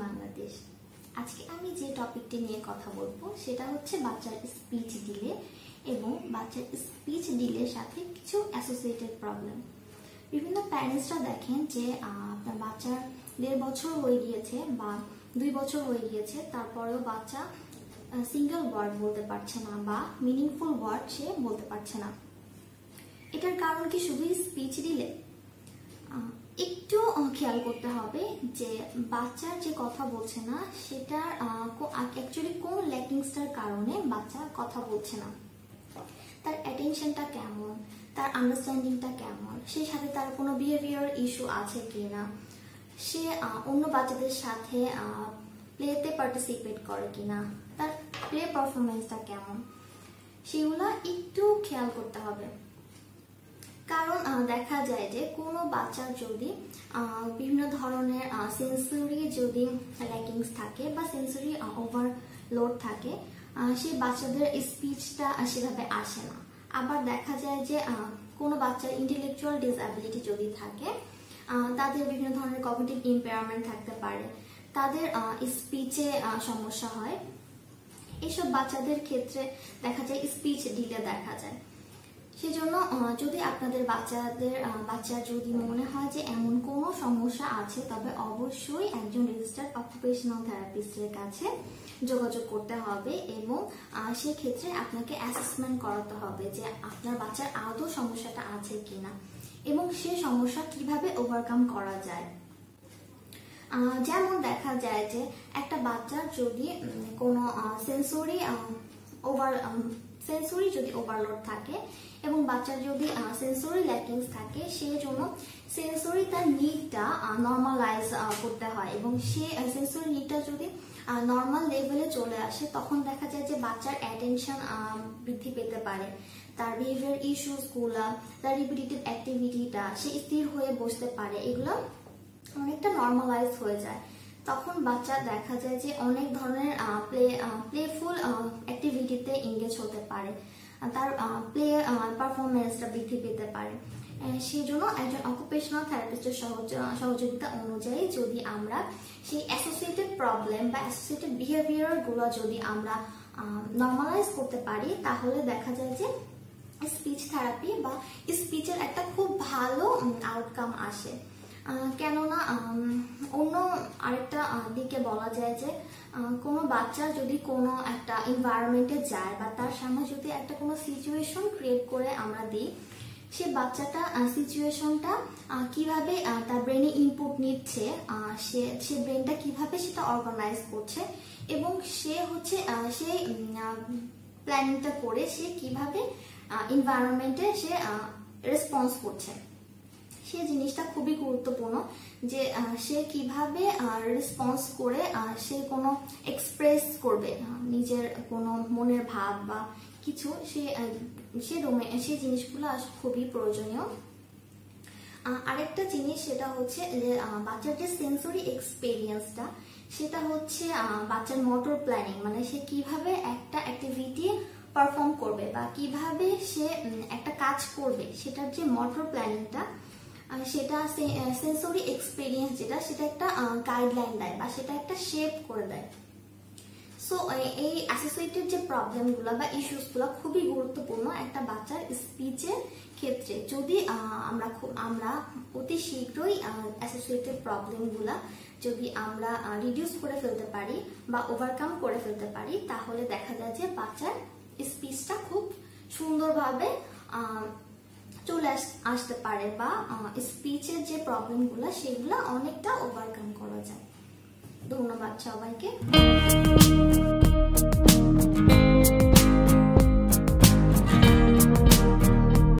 बांग्लादेश। आज के आमी जे टपिकटी निये कथा बोलबो सेटा होच्छे बाच्चार स्पीच डिले एबं बाच्चार स्पीच डिलेर साथे किछु असोसिएटेड प्रॉब्लेम। विभिन्न प्यारेंट्सरा देखें जे आपनार बाच्चार 1.5 बछर हये गियेछे बा 2 बछर हये गियेछे तारपरेও बाच्चा सिंगल वर्ड बोलते पारछे ना बा मीनिंगफुल वर्ड से बोलते पारछे ना। एटार कारण कि शुधुई स्पीच डिले? একটু খেয়াল করতে হবে যে বাচ্চার যে কথা বলছে না সেটা অ্যাকচুয়ালি কোন ল্যাকিংসটার কারণে বাচ্চা কথা বলছে না। তার অ্যাটেনশনটা কেমন, তার আন্ডারস্ট্যান্ডিংটা কেমন, সেই সাথে তার কোনো বিহেভিয়ার ইস্যু আছে কিনা, সে অন্য বাচ্চাদের সাথে প্লেতে পার্টিসিপেট করে কিনা, তার প্লে পারফরম্যান্সটা কেমন, সেগুলো একটু খেয়াল করতে হবে। कारण देखा जाए जे कोनो बाच्चार जोदि विभिन्न धरनेर सेंसरी जोदि लैकिंग्स थाके बा सेंसरी ओभारलोड थाके सेई बाच्चादेर स्पीचटा सेभाबे आसे ना। आबार देखा जाए जे कोनो बाच्चार इंटेलेक्चुअल डिसेबिलिटी जोदि थाके तादेर विभिन्न धरनेर कॉग्निटिव इम्पेयरमेंट थाकते पारे, तादेर स्पीचे समस्या हय। एसब बाच्चादेर क्षेत्रे देखा जाए स्पीच डिले देखा जाए। সেজন্য যদি আপনাদের বাচ্চা যদি মনে হয় যে এমন কোনো সমস্যা আছে তবে অবশ্যই একজন রেজিস্টার্ড অকুপেশনাল থেরাপিস্টের কাছে যোগাযোগ করতে হবে এবং সেই ক্ষেত্রে আপনাকে অ্যাসেসমেন্ট করাতে হবে যে আপনার বাচ্চার আদৌ সমস্যাটা আছে কিনা এবং সেই সমস্যা কিভাবে ওভারকাম করা যায়। যেমন দেখা যায় যে একটা বাচ্চার যদি কোনো সেন্সরি ওভারলোড থাকে এবং বাচ্চার যদি সেন্সরি ল্যাকিংস থাকে সেজন্য সেন্সরি তার নিডটা নরমালাইজ করতে হয় এবং সেই সেন্সরি নিডটা যদি নরমাল লেভেলে চলে আসে তখন দেখা যায় যে বাচ্চার অ্যাটেনশন বৃদ্ধি পেতে পারে, তার বিহেভিয়ার ইস্যুসগুলো, তার রিপিটিটিভ অ্যাক্টিভিটিটা সে স্থির হয়ে বসতে পারে, এগুলো অনেকটা নরমালাইজ হয়ে যায়। তখন বাচ্চা দেখা যায় যে অনেক ধরনের প্লেফুল অ্যাক্টিভিটিতে এনগেজ হতে পারে, তার প্লে পারফরম্যান্সটা বৃদ্ধি পেতে পারে। সেই জন্য একজন অকুপেশনাল থেরাপিস্টের সহযোগিতা অনুযায়ী যদি আমরা সেই অ্যাসোসিয়েটেড প্রবলেম বা অ্যাসোসিয়েটেড বিহেভিয়ারগুলো যদি আমরা নর্মালাইজ করতে পারি তাহলে দেখা যায় যে স্পিচ থেরাপি বা স্পিচের একটা খুব ভালো আউটকাম আসে। কেননা অন্য আরেকটা দিকে বলা যায় যে কোনো বাচ্চা যদি কোনো একটা এনভায়রনমেন্টে যায় বা তার সামনে যদি একটা কোনো সিচুয়েশন ক্রিয়েট করে আমরা দিই সে বাচ্চাটা সিচুয়েশনটা কিভাবে তার ব্রেনে ইনপুট নিচ্ছে, সে ব্রেনটা কিভাবে সেটা অর্গানাইজ করছে এবং সে হচ্ছে সেই প্ল্যানিংটা করে সে কিভাবে এনভায়রনমেন্টে সে রেসপন্স করছে সেই জিনিসটা খুবই গুরুত্বপূর্ণ যে সে কিভাবে রেসপন্স করে সে কোনো এক্সপ্রেস করবে নিজের কোনো মনের ভাব বা কিছু সে জিনিসগুলো খুবই প্রয়োজনীয়। আরেকটা জিনিস সেটা হচ্ছে যে বাচ্চার যে সেন্সরি এক্সপেরিয়েন্সটা সেটা হচ্ছে বাচ্চার মোটর প্ল্যানিং, মানে সে কিভাবে একটা অ্যাক্টিভিটি পারফর্ম করবে বা কিভাবে সে একটা কাজ করবে সেটার যে মোটর প্ল্যানিংটা সেটা সেন্সরি এক্সপেরিয়েন্স যেটা সেটা একটা গাইডলাইন দেয় বা সেটা একটা শেপ করে দেয়। সো এই অ্যাসোসিয়েটেড যে প্রবলেমগুলো বা ইস্যুসগুলো খুবই গুরুত্বপূর্ণ একটা বাচ্চার স্পিচের ক্ষেত্রে। যদি আমরা অতি শীঘ্রই অ্যাসোসিয়েটেড প্রবলেমগুলো যদি আমরা রিডিউস করে ফেলতে পারি বা ওভারকাম করে ফেলতে পারি তাহলে দেখা যায় যে বাচ্চার স্পিচটা খুব সুন্দরভাবে চলে আসতে পারে বা স্পিচের যে প্রবলেমগুলো সেগুলো অনেকটা ওভারকাম করা যায়। ধন্যবাদ সবাইকে।